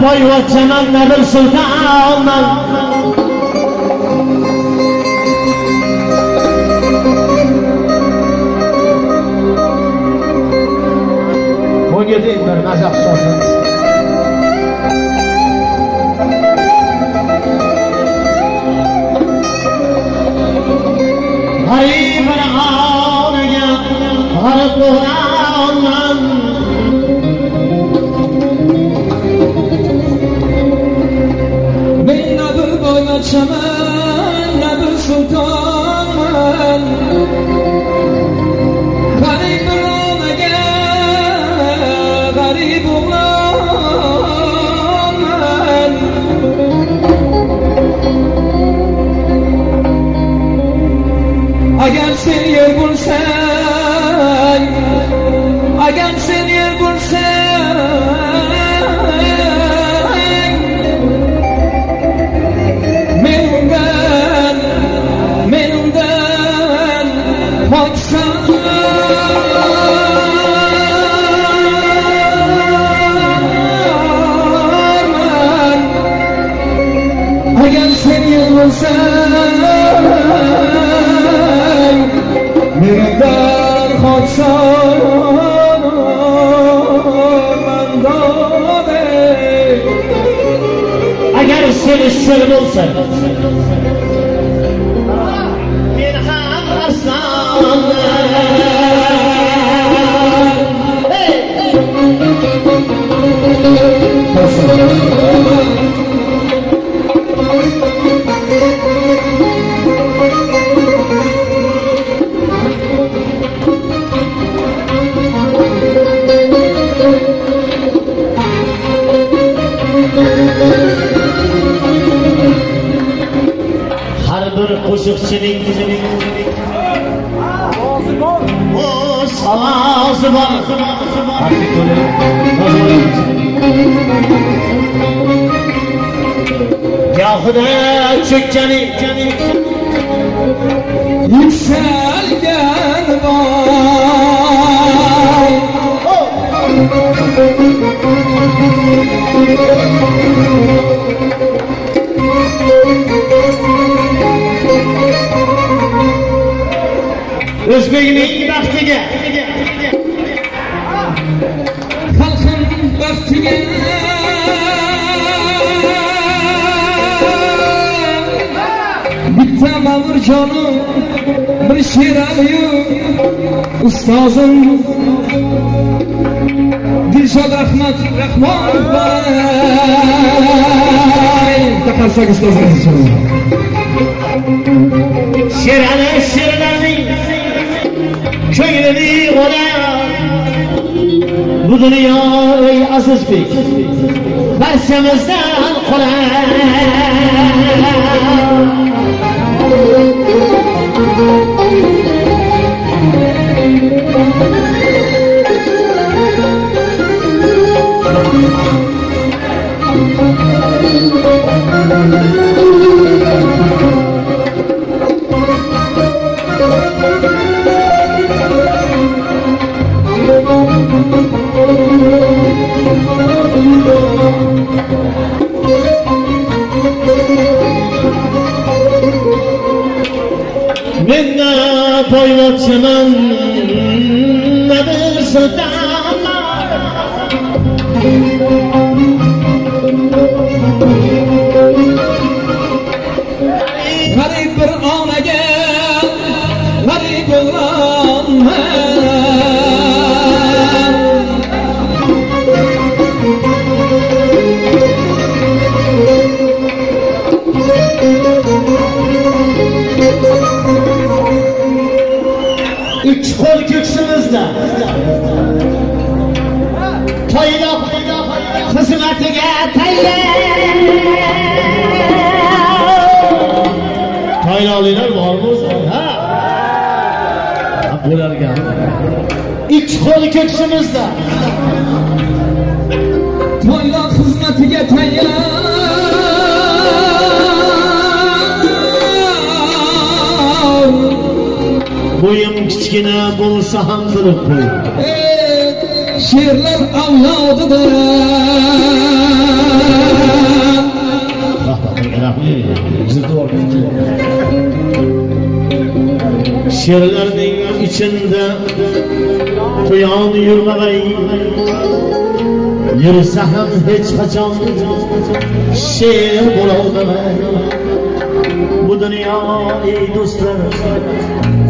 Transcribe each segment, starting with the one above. boy va janoblar sultonman. Bu yedek bir nazar so'zi. Çemen nedir sultanım? Garip oğlana gel, garip oğlanım. Agam sen yer bulsan, agam sen yer bulsan. Eğer seni sır bulsa bir hamrasanlar qo'shiqchining ovozi bor gohida cho'kkani yuksalgan bor Özbek'in baktige halkın baktige bitta mamur canım bir şirayı ustazım Dilshod Rahmonov boray taqalsak ustazimiz şirali köylü olan bu dünyayı aziz bek başımızdan qolar Boyvachman nedir sultanlar garip bir onaga garip o'g'lonman kol köksümüzde toyluq xizmatiga tayyor toyloqlar bormi ha bularga ikki kol köksümüzde toyloq xizmatiga tayyor Boyum kichkina bo'lsa ham bilib qo'y. She'rlar avlodidir. şerlerinin içinde tuyan yürmegey yürse hem hiç kaçan şer bulamay. Bu dünya ey dostlar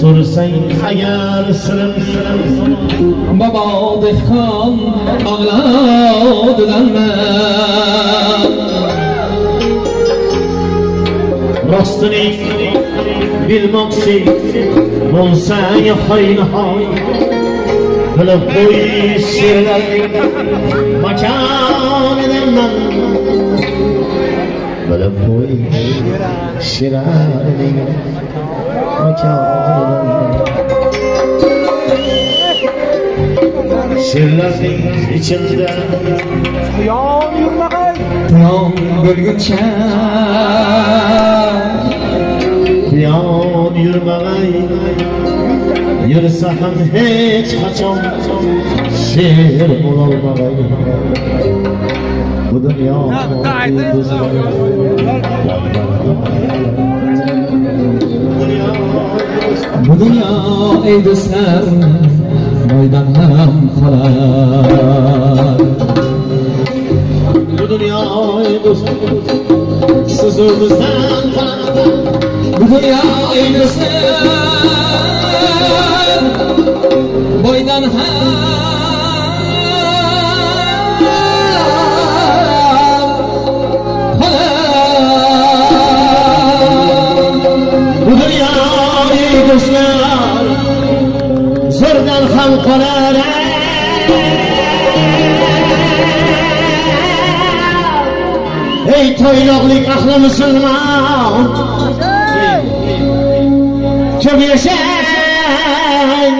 Sorsang agar sirim bobo dehqon avlodidanman rostini bilmoqchi bo'lsang hoynahoy bilib qo'y sherlarning makonidanman bilib qo'y sherlarning şirlerin içinde kıyam yürmegey kıyam bölgünçe kıyam yürmegey yürse hem hiç kaçam şehir bulalmagey. Bu dünya bu dünya ey dostlar boydan ham qolar. Bu dünya ey dostlar siz o'zdan qolar. Bu dünya ey dostlar boydan ham qolar. Bu dünya ey dostlar zordan ham qolar. Ey toyloqlik ahli musulmon ko'p yashang.